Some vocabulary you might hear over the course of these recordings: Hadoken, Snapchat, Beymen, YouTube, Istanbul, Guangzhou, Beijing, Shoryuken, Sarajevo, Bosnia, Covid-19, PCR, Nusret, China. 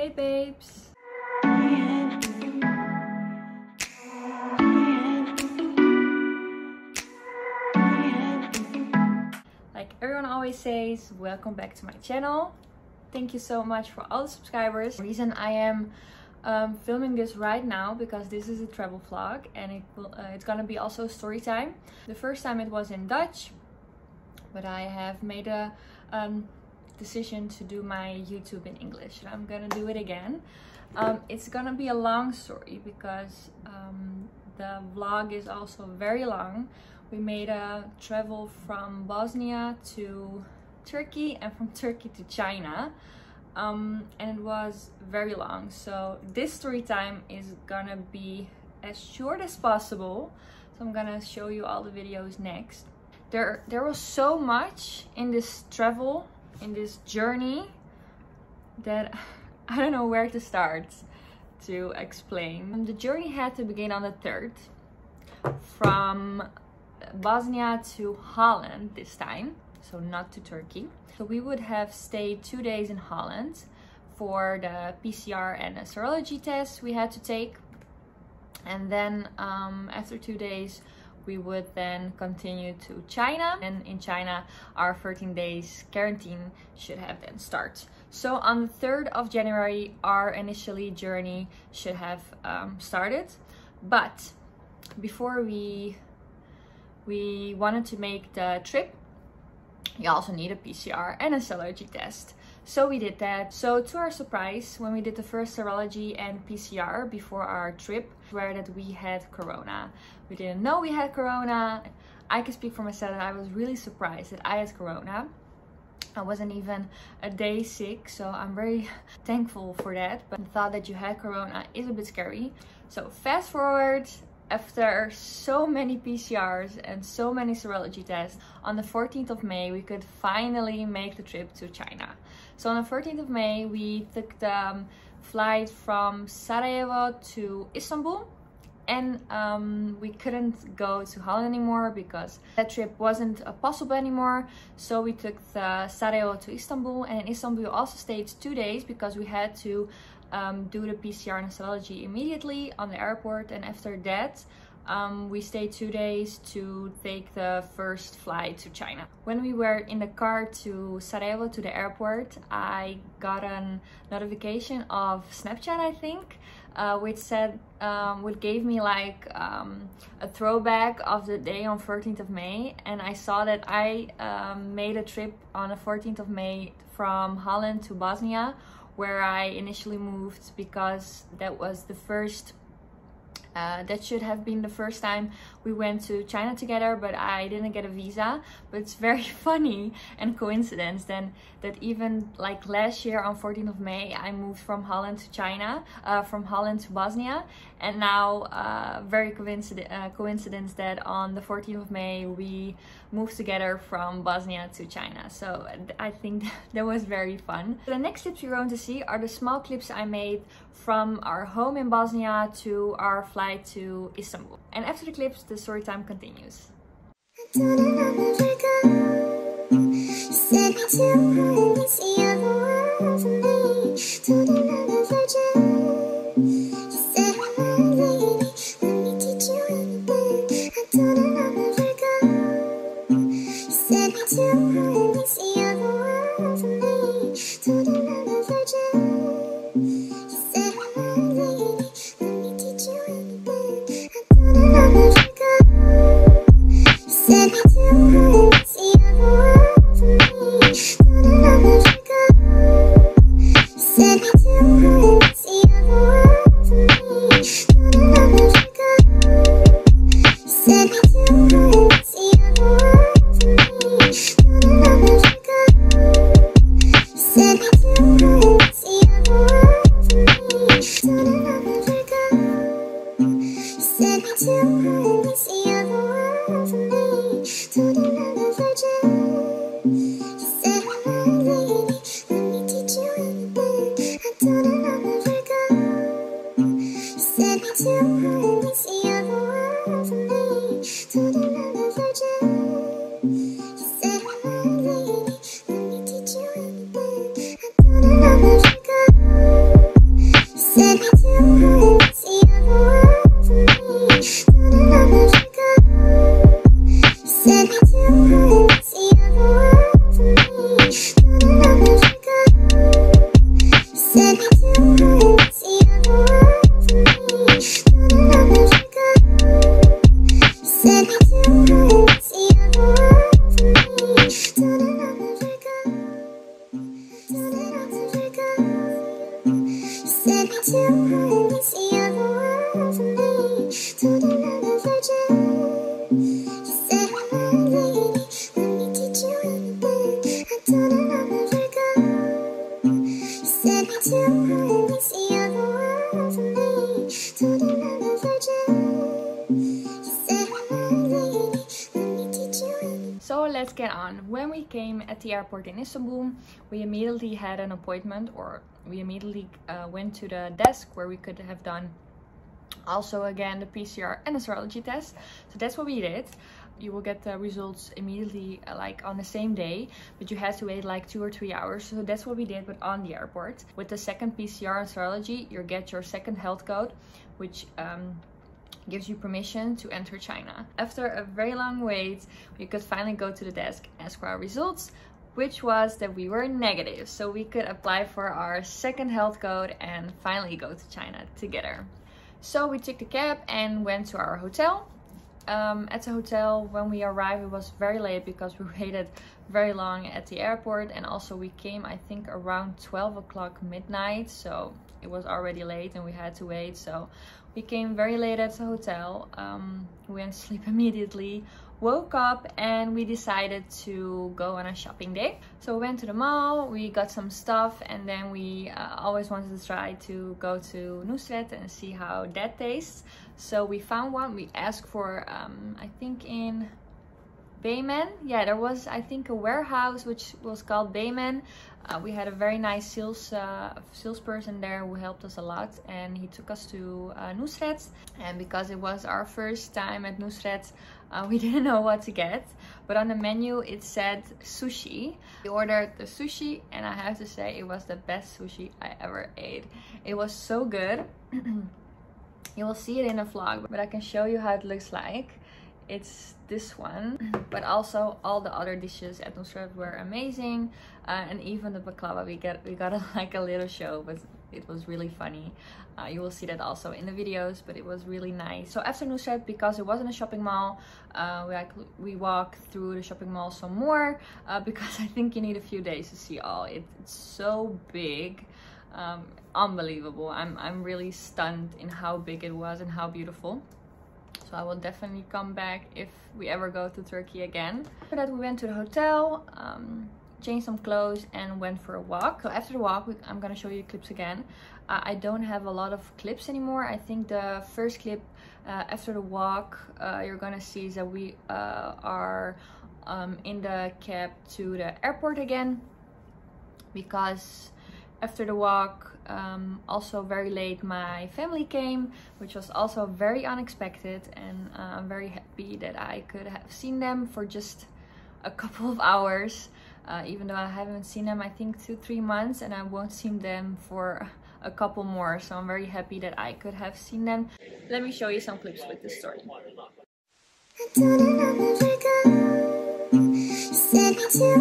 Hey babes! Like everyone always says, welcome back to my channel. Thank you so much for all the subscribers. The reason I am filming this right now because this is a travel vlog and it's gonna be also story time. The first time it was in Dutch, but I have made a decision to do my YouTube in English. I'm gonna do it again. It's gonna be a long story because the vlog is also very long. We made a travel from Bosnia to Turkey and from Turkey to China, and it was very long, so this story time is gonna be as short as possible. So I'm gonna show you all the videos next. There was so much in this travel, in this journey, that I don't know where to start to explain. The journey had to begin on the 3rd from Bosnia to Holland this time, so not to Turkey. So we would have stayed 2 days in Holland for the PCR and a serology test we had to take, and then after 2 days we would then continue to China, and in China our 13 days quarantine should have then start. So on the 3rd of January our initially journey should have started, but before we wanted to make the trip you also need a PCR and a serology test. So we did that. So to our surprise, when we did the first serology and PCR before our trip, where that we had corona. We didn't know we had corona. I can speak for myself that I was really surprised that I had corona. I wasn't even a day sick, so I'm very thankful for that. But the thought that you had corona is a bit scary. So fast forward, after so many PCRs and so many serology tests, on the 14th of May we could finally make the trip to China. So on the 14th of May we took the flight from Sarajevo to Istanbul, and we couldn't go to Holland anymore because that trip wasn't possible anymore. So we took the Sarajevo to Istanbul, and in Istanbul we also stayed 2 days because we had to do the PCR and serology immediately on the airport, and after that we stayed 2 days to take the first flight to China. When we were in the car to Sarajevo to the airport, I got a notification of Snapchat, I think, which said, which gave me like a throwback of the day on 14th of May, and I saw that I made a trip on the 14th of May from Holland to Bosnia, where I initially moved, because that was the first, that should have been the first time we went to China together, but I didn't get a visa. But it's very funny and coincidence then that even like last year on 14th of May, I moved from Holland to China, from Holland to Bosnia. And now very coincidence that on the 14th of May, we moved together from Bosnia to China. So I think that was very fun. The next clips you're going to see are the small clips I made from our home in Bosnia to our flight to Istanbul. And after the clips, the story time continues. Let's get on. When we came at the airport in Istanbul, we immediately had an appointment, or we immediately went to the desk where we could have done also again the PCR and the serology test. So that's what we did. You will get the results immediately, like on the same day, but you had to wait like 2 or 3 hours. So that's what we did, but on the airport. With the second PCR and serology, you get your second health code, which gives you permission to enter China. After a very long wait, we could finally go to the desk and ask for our results, which was that we were negative. So we could apply for our second health code and finally go to China together. So we took the cab and went to our hotel. At the hotel, when we arrived, it was very late because we waited very long at the airport, and also we came, I think, around 12 o'clock midnight, so it was already late and we had to wait. So we came very late at the hotel, we went to sleep immediately, woke up, and we decided to go on a shopping day. So we went to the mall, we got some stuff, and then we always wanted to try to go to Nusret and see how that tastes. So we found one. We asked for, I think in Beymen, yeah, there was, I think, a warehouse which was called Beymen. We had a very nice salesperson there who helped us a lot, and he took us to Nusret. And because it was our first time at Nusret, we didn't know what to get, but on the menu it said sushi. We ordered the sushi, and I have to say it was the best sushi I ever ate. It was so good. You will see it in a vlog, but I can show you how it looks like. It's this one, but also all the other dishes at Nusret were amazing, and even the baklava we got like a little show, but it was really funny. You will see that also in the videos, but it was really nice. So after Nusret, because it wasn't a shopping mall, we walked through the shopping mall some more, because I think you need a few days to see all. It's so big. Unbelievable. I'm really stunned in how big it was and how beautiful. So I will definitely come back if we ever go to Turkey again. After that, we went to the hotel, changed some clothes, and went for a walk. So after the walk, I'm gonna show you clips again. I don't have a lot of clips anymore. I think the first clip after the walk you're gonna see is that we are in the cab to the airport again, because after the walk, also very late, my family came, which was also very unexpected, and I'm very happy that I could have seen them for just a couple of hours, even though I haven't seen them, I think, 2-3 months, and I won't see them for a couple more, so I'm very happy that I could have seen them. Let me show you some clips with this story. Said,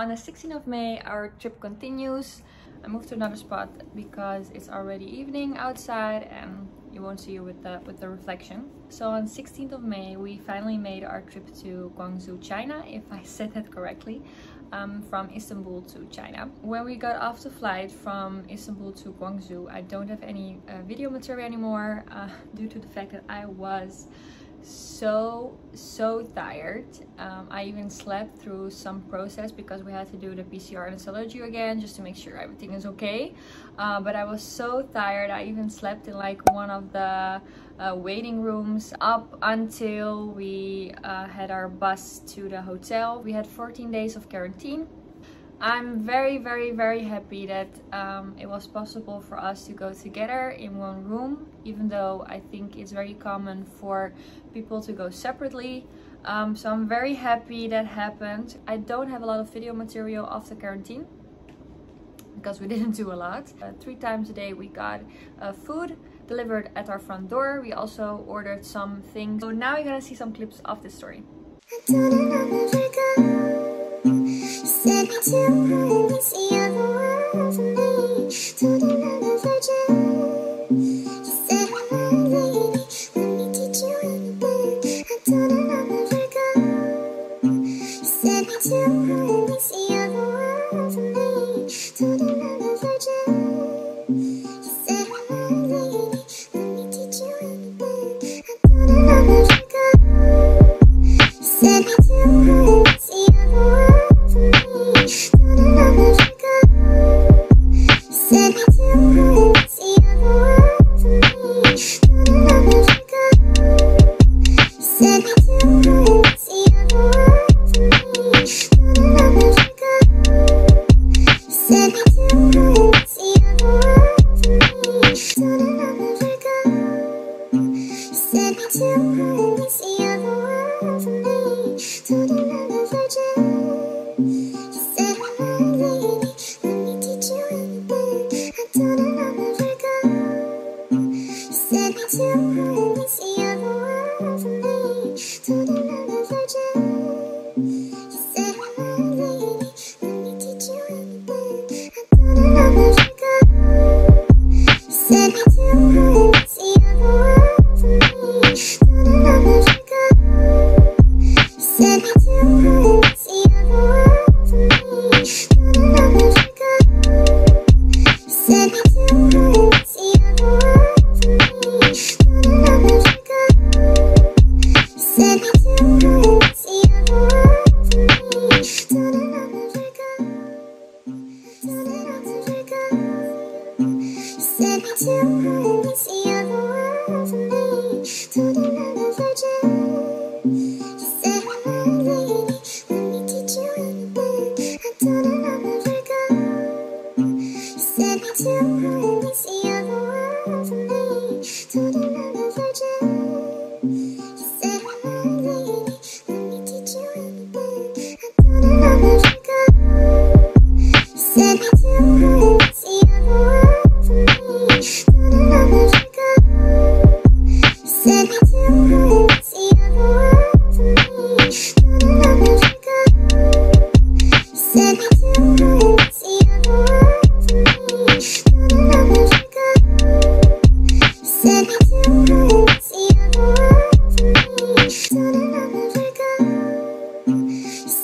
On the 16th of May, our trip continues. I moved to another spot because it's already evening outside and you won't see it with the reflection. So on 16th of May, we finally made our trip to Guangzhou, China, if I said that correctly, from Istanbul to China. When we got off the flight from Istanbul to Guangzhou, I don't have any video material anymore due to the fact that I was so tired. I even slept through some process because we had to do the PCR and again just to make sure everything is okay, but I was so tired I even slept in like one of the waiting rooms up until we had our bus to the hotel. We had 14 days of quarantine. I'm very happy that it was possible for us to go together in one room, even though I think it's very common for people to go separately. So I'm very happy that happened. I don't have a lot of video material after quarantine because we didn't do a lot. 3 times a day we got food delivered at our front door. We also ordered some things. So now you're gonna see some clips of this story.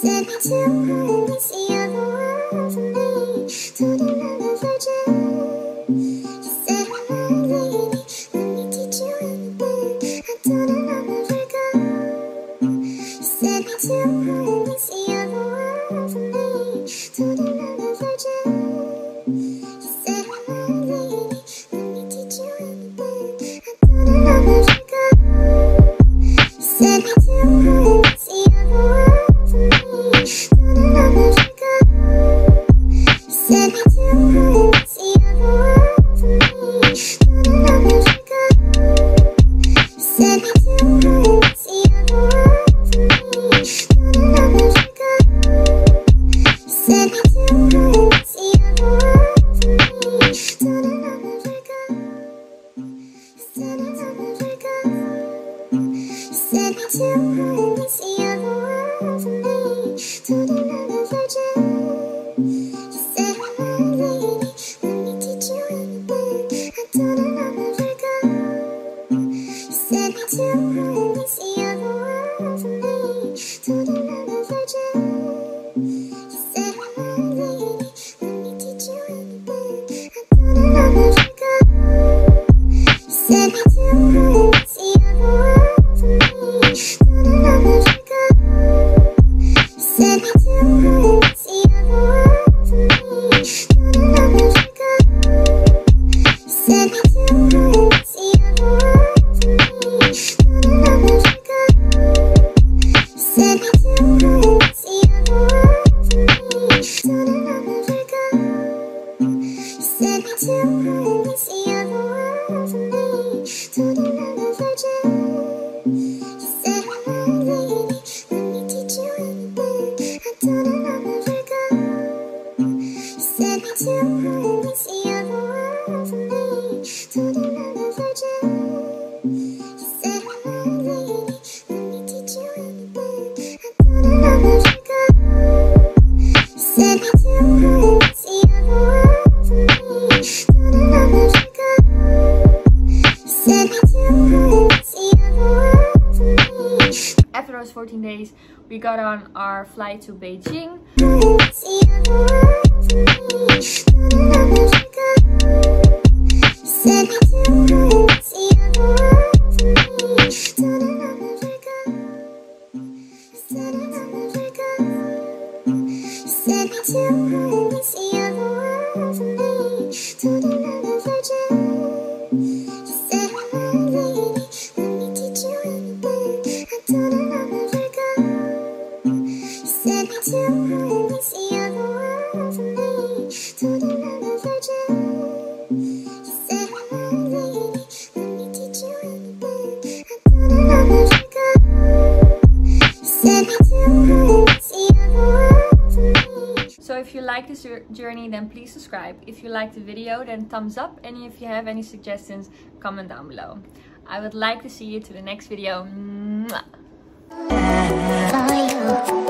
said too hard to see all the world for me. Told another virgin. You said, my lady, let me teach you anything. I told her I'll never go. You said too hard to see all the world for me. Told another virgin. You said, my lady, let me teach you anything. I told her I'll never go. You said too hard to see all the world. After those 14 days, we got on our flight to Beijing. If you like this journey, then please subscribe. If you like the video, then thumbs up, and if you have any suggestions, comment down below. I would like to see you to the next video. Mwah.